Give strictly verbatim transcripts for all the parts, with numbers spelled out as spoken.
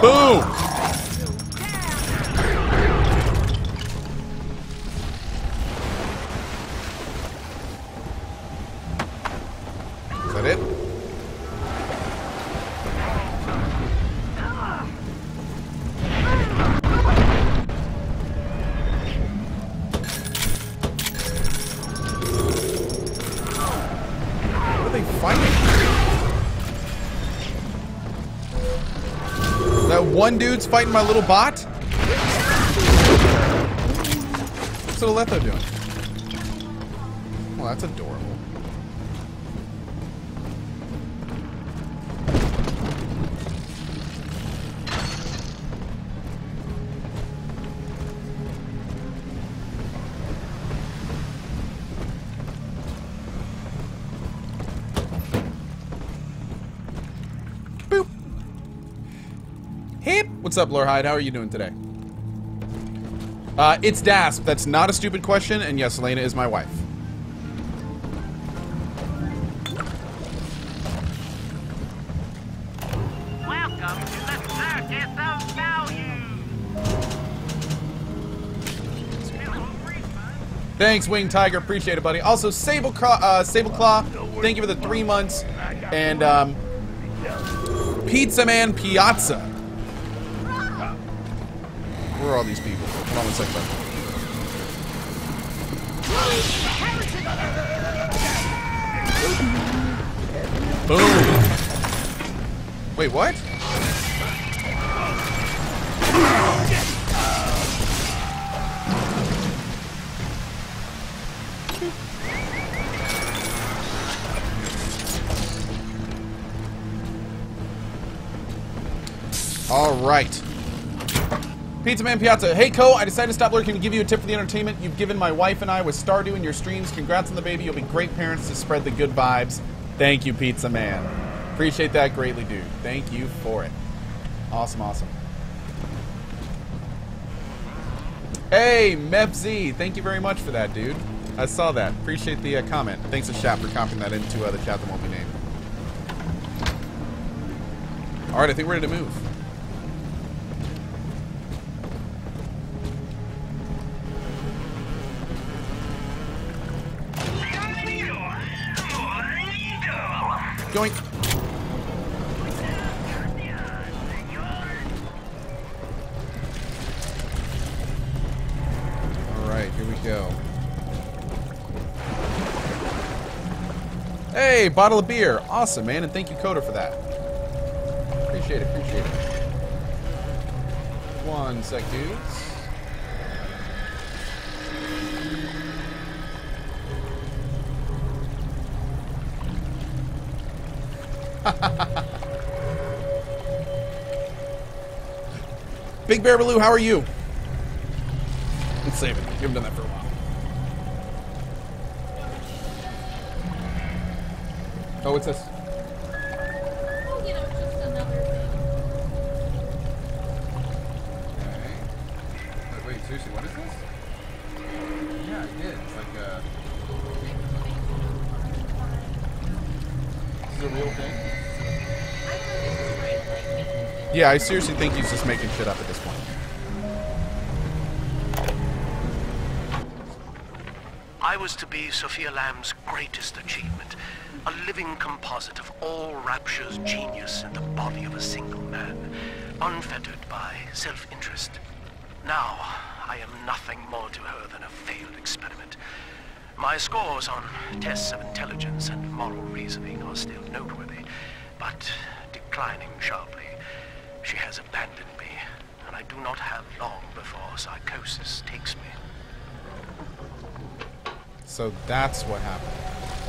Boom! Is that it? What are they fighting? That one dude's fighting my little bot? What's Aletho doing? Well, that's adorable. What's up, Lurhide? How are you doing today? Uh, it's Dasp. That's not a stupid question, and yes, Elena is my wife. Welcome to the circus of value. Thanks, Winged Tiger. Appreciate it, buddy. Also, Sable Claw. Uh, Sable Claw. Thank you for the three months. And um, Pizza Man Piazza. Where are all these people? Hold on one second. Boom! Wait, what? All right. Pizza Man Piazza. Hey, Co, I decided to stop lurking to give you a tip for the entertainment you've given my wife and I with Stardew in your streams. Congrats on the baby. You'll be great parents to spread the good vibes. Thank you, Pizza Man. Appreciate that greatly, dude. Thank you for it. Awesome, awesome. Hey, MevZ. Thank you very much for that, dude. I saw that. Appreciate the uh, comment. Thanks to Shap for copying that into uh, the chat that won't be named. All right, I think we're ready to move. Going. Alright, here we go. Hey, bottle of beer. Awesome, man, and thank you, Coda, for that. Appreciate it, appreciate it. One sec, dudes. Big Bear Baloo, how are you? Let's save it. We haven't done that for a while. Oh, what's this? Oh, you know, just another thing. Okay. Wait, seriously, what is this? Yeah, I did. It's like a... Is this a real thing? Yeah, I seriously think he's just making shit up at this point. I was to be Sophia Lamb's greatest achievement, a living composite of all Rapture's genius in the body of a single man, unfettered by self-interest. Now, I am nothing more to her than a failed experiment. My scores on tests of intelligence and moral reasoning are still noteworthy, but declining sharply. She has abandoned me, and I do not have long before psychosis takes me. So that's what happened.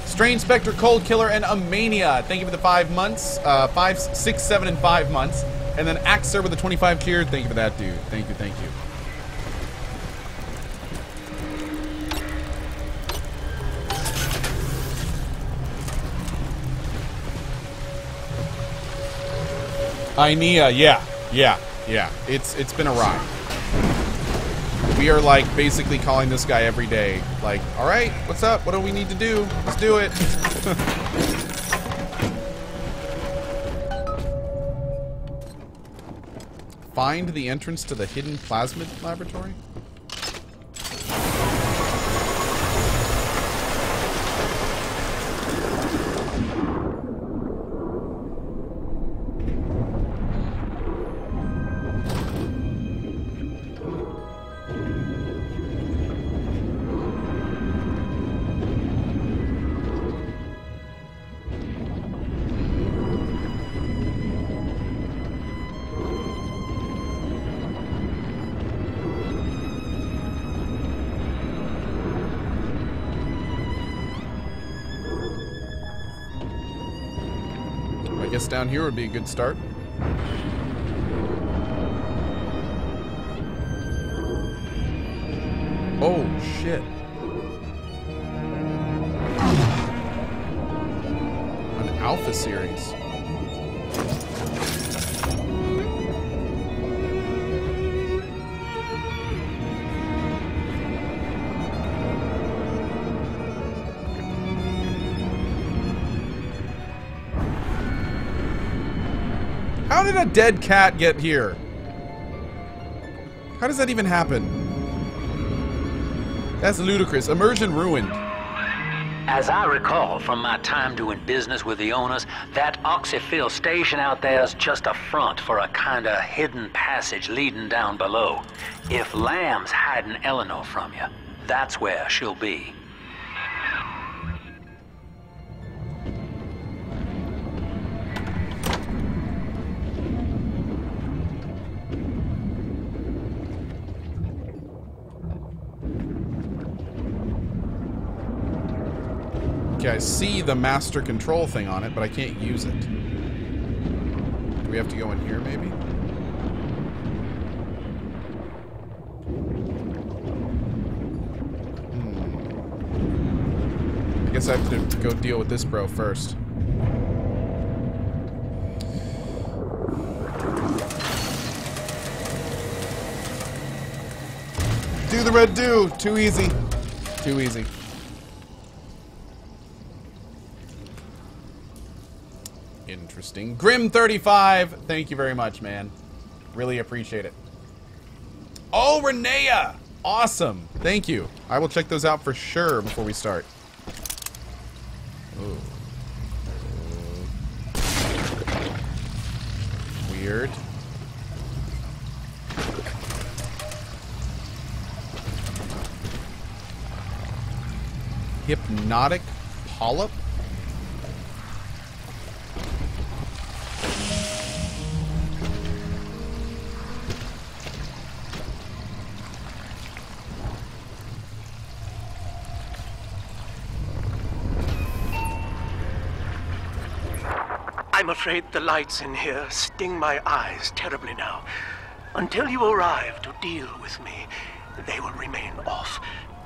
Strange Spectre, Cold Killer, and Amania. Thank you for the five months. Uh, five, six, seven, and five months. And then Axer with the twenty-five tier. Thank you for that, dude. Thank you, thank you. Dynia, yeah, yeah, yeah. It's it's been a ride. We are like basically calling this guy every day. Like, all right, what's up? What do we need to do? Let's do it. find the entrance to the hidden plasmid laboratory? I guess down here would be a good start. Oh, shit. An alpha series. How did a dead cat get here? How does that even happen? That's ludicrous. Immersion ruined. As I recall from my time doing business with the owners, that oxyfill station out there is just a front for a kind of hidden passage leading down below. If Lamb's hiding Eleanor from you, that's where she'll be. I see the master control thing on it, but I can't use it. Do we have to go in here, maybe? Hmm. I guess I have to go deal with this bro first. Do the red do! Too easy. Too easy. Interesting. Grim thirty-five, thank you very much, man. Really appreciate it. Oh, Renea! Awesome. Thank you. I will check those out for sure before we start. Ooh. Weird. Hypnotic polyp? I'm afraid the lights in here sting my eyes terribly now. Until you arrive to deal with me, they will remain off.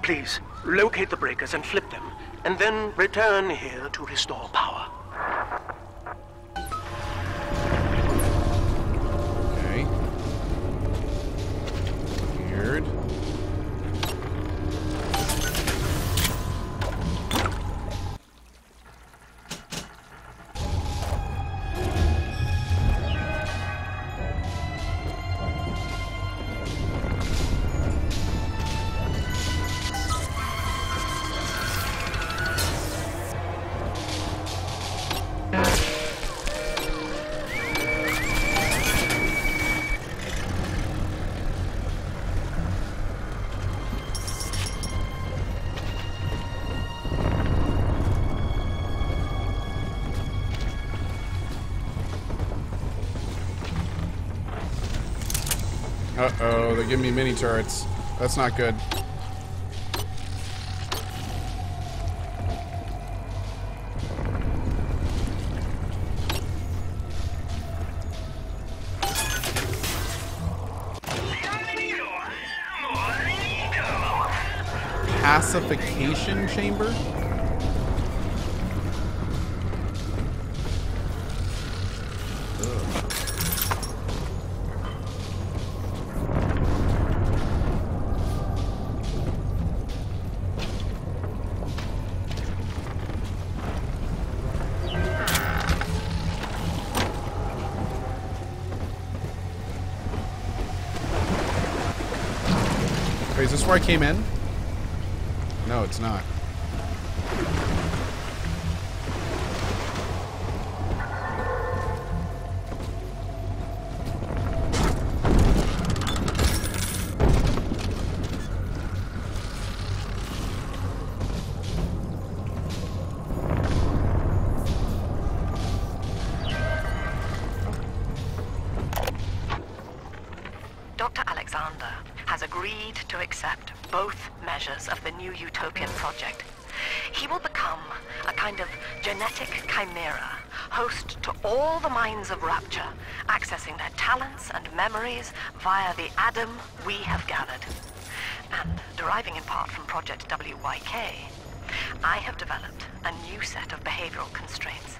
Please, locate the breakers and flip them, and then return here to restore power. Okay. Weird. Uh-oh, they give me mini turrets. That's not good. Pacification chamber? Wait, is this where I came in? No, it's not. Of Rapture, accessing their talents and memories via the Adam we have gathered. And deriving in part from Project W Y K, I have developed a new set of behavioral constraints.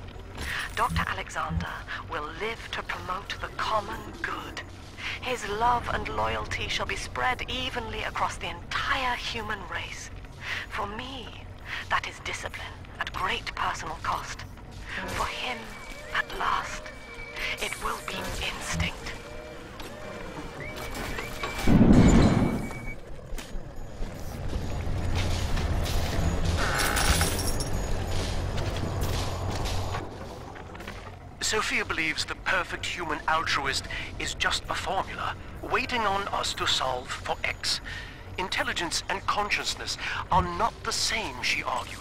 Doctor Alexander will live to promote the common good. His love and loyalty shall be spread evenly across the entire human race. For me, that is discipline at great personal cost. For him, at last, it will be instinct. Sophia believes the perfect human altruist is just a formula waiting on us to solve for X. Intelligence and consciousness are not the same, she argued.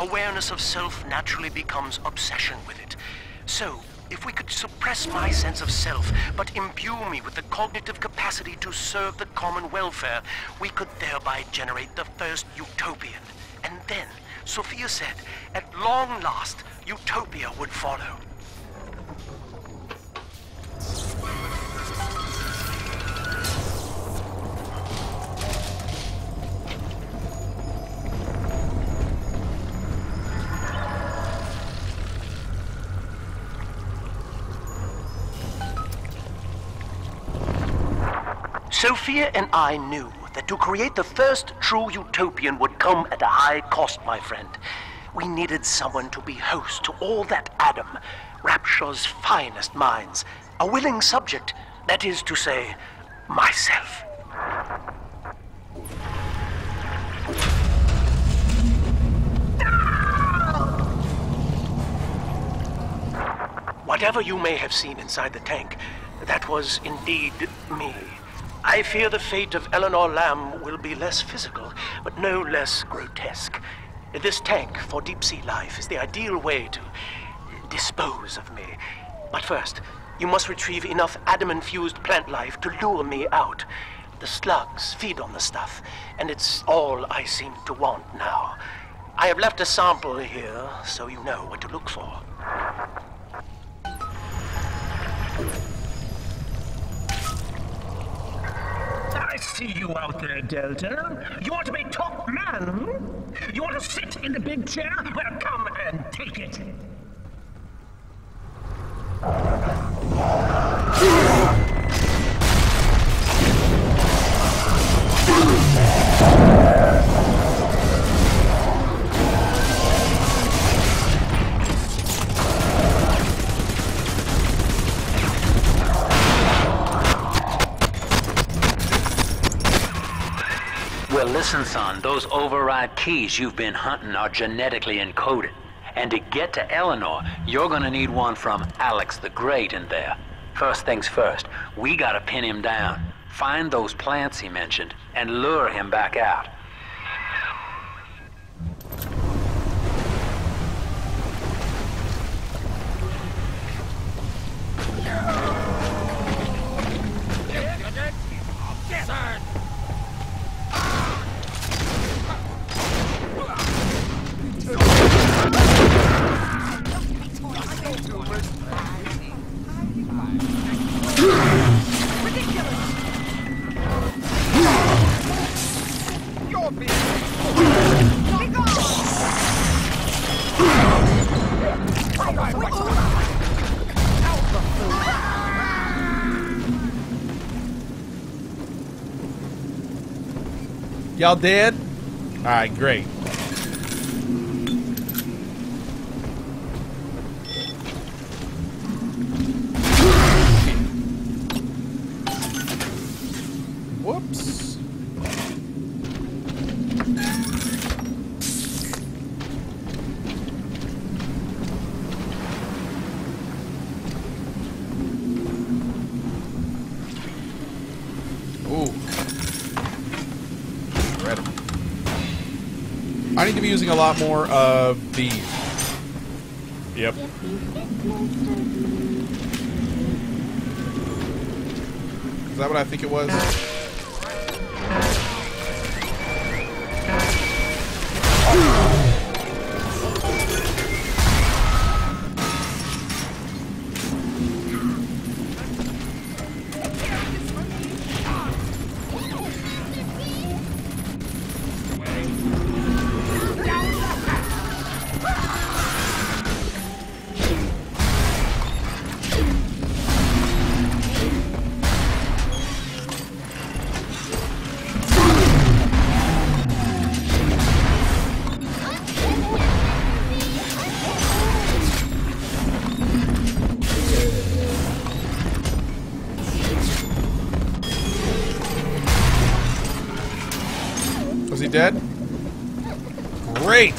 Awareness of self naturally becomes obsession with it. So, if we could suppress my sense of self, but imbue me with the cognitive capacity to serve the common welfare, we could thereby generate the first utopian. And then, Sophia said, at long last, utopia would follow. Sophia and I knew that to create the first true utopian would come at a high cost, my friend. We needed someone to be host to all that Adam, Rapture's finest minds, a willing subject, that is to say, myself. Whatever you may have seen inside the tank, that was indeed me. I fear the fate of Eleanor Lamb will be less physical, but no less grotesque. This tank for deep-sea life is the ideal way to dispose of me. But first, you must retrieve enough Adam-infused plant life to lure me out. The slugs feed on the stuff, and it's all I seem to want now. I have left a sample here, so you know what to look for. I see you out there, Delta. You want to be top man, hmm? You want to sit in the big chair? Well, come and take it. Well, listen, son, those override keys you've been hunting are genetically encoded. And to get to Eleanor, you're gonna need one from Alex the Great in there. First things first, we gotta pin him down, find those plants he mentioned, and lure him back out. Y'all dead? Alright, great. Whoops. be using a lot more of these. Yep. Is that what I think it was? Dead? Great!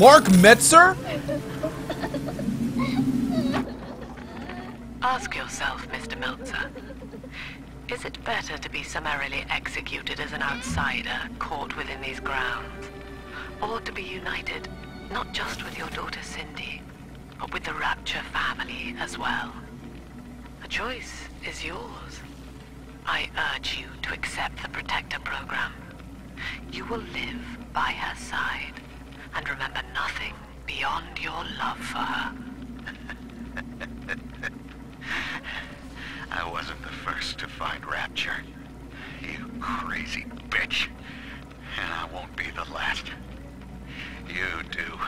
Mark Metzer? Ask yourself, Mister Meltzer, is it better to be summarily executed as an outsider caught within these grounds, or to be united not just with your daughter Cindy, but with the Rapture family as well? The choice is yours. I urge you to accept the Protector program. You will live by her side and remember nothing beyond your love for her. I wasn't the first to find Rapture, you crazy bitch. And I won't be the last. You do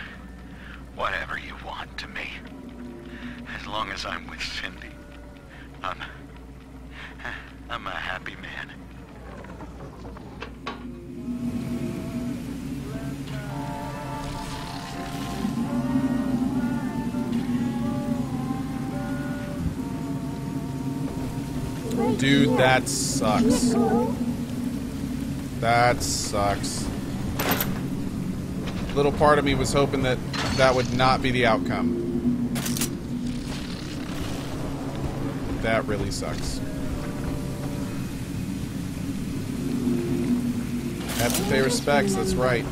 whatever you want to me. As long as I'm with Cindy. I'm, I'm a happy man. Dude, that sucks. That sucks. Little part of me was hoping that that would not be the outcome. That really sucks. Have to pay respects, that's right.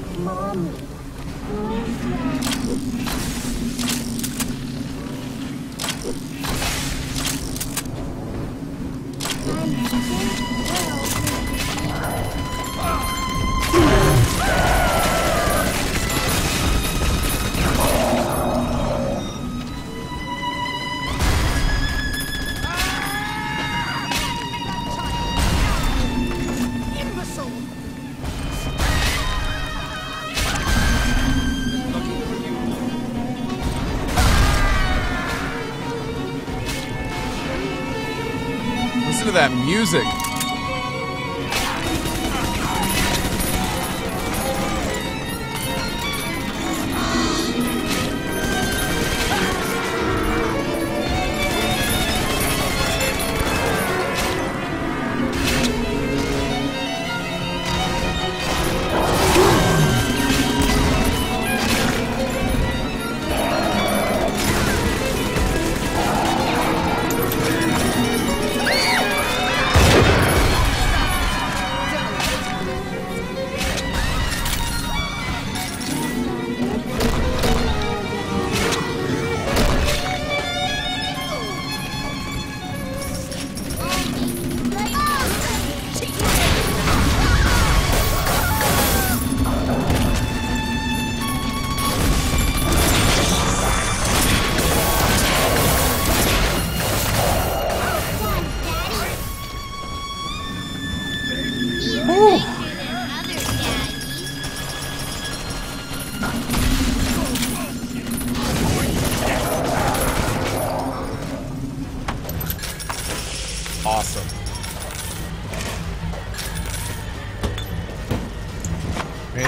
That music.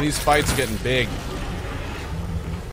These fights are getting big.